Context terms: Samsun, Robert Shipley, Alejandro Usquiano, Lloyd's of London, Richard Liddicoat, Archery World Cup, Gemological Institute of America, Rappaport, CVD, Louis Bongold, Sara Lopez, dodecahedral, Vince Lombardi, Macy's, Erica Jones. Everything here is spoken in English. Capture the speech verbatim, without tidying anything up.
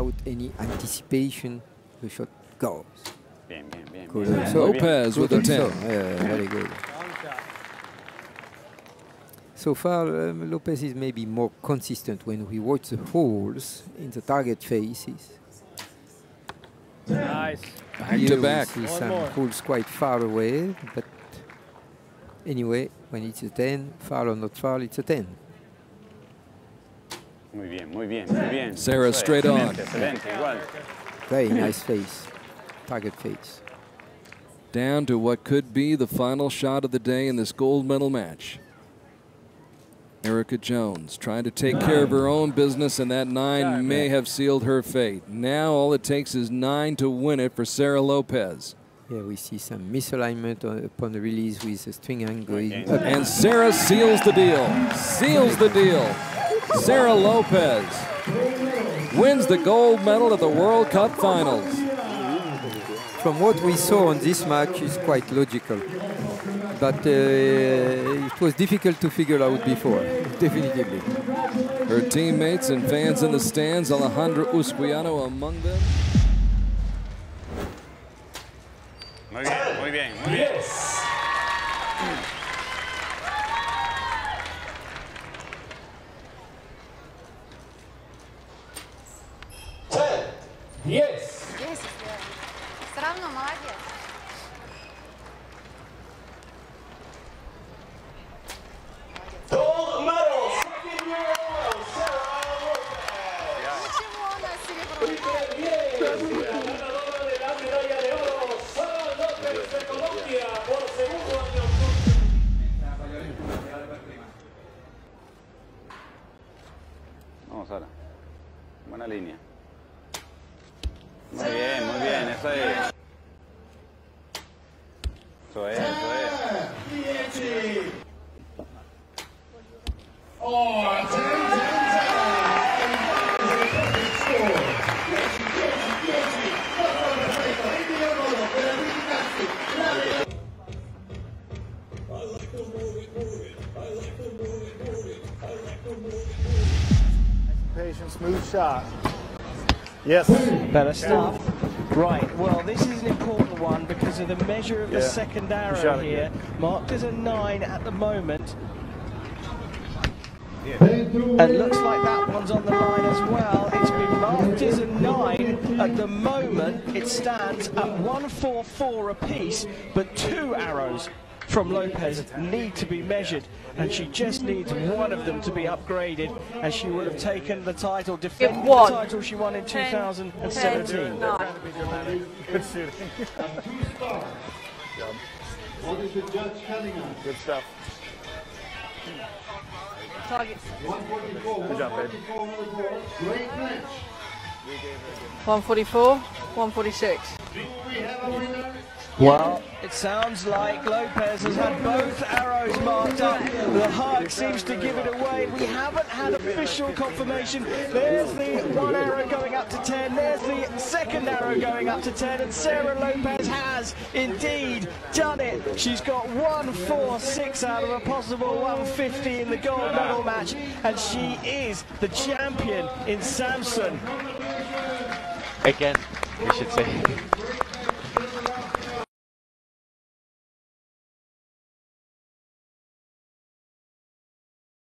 without any anticipation, the shot goes. Bien, bien, bien, cool. bien. So Lopez with a ten. So, yeah, very good. So far, um, Lopez is maybe more consistent when we watch the holes in the target faces. Nice. Back Here to back. See some more. holes quite far away, but anyway, when it's a ten, far or not far, it's a ten. Muy bien, muy bien, muy bien. Sara straight on. Very nice face, target face. Down to what could be the final shot of the day in this gold medal match. Erica Jones trying to take nine. care of her own business, and that nine God, may man. have sealed her fate. Now all it takes is nine to win it for Sara Lopez. Yeah, we see some misalignment on, upon the release with the string angle. Okay. And Sara seals the deal, seals the deal. Sara Lopez wins the gold medal at the World Cup Finals. From what we saw on this match, it's quite logical. But uh, it was difficult to figure out before, definitely. Her teammates and fans in the stands, Alejandro Usquiano among them. Muy bien, muy bien, muy bien. Yes. Yes. Yes. Все равно молодец. Gold medal, second year old, Sara Lopez. Ничего, она серебро. Ganadora de la medalla de oro, Sara Lopez de Colombia por segundo año. Vamos Sara. Buena línea. Muy bien, muy bien, eso es. Eso es, eso es. Oh, patient, smooth shot. Yes. Better start. Right, well, this is an important one because of the measure of yeah. the second arrow here. Again. Marked as a nine at the moment. Yeah. And looks like that one's on the line as well. It's been marked as a nine. At the moment, it stands at one four four apiece, but two arrows from Lopez need to be measured, and she just needs one of them to be upgraded, and she will have taken the title, defended the title she won in two thousand seventeen. Good shooting. What is the judge telling us? Good stuff. Targets. Good job, babe. Great match. one forty-four, one forty-six. Do we have a winner? Well, it sounds like Lopez has had both arrows marked up. The heart seems to give it away. We haven't had official confirmation. There's the one arrow going up to ten. There's the second arrow going up to ten. And Sara Lopez has indeed done it. She's got one forty-six out of a possible one fifty in the gold medal match. And she is the champion in Samsun. Again, we should say.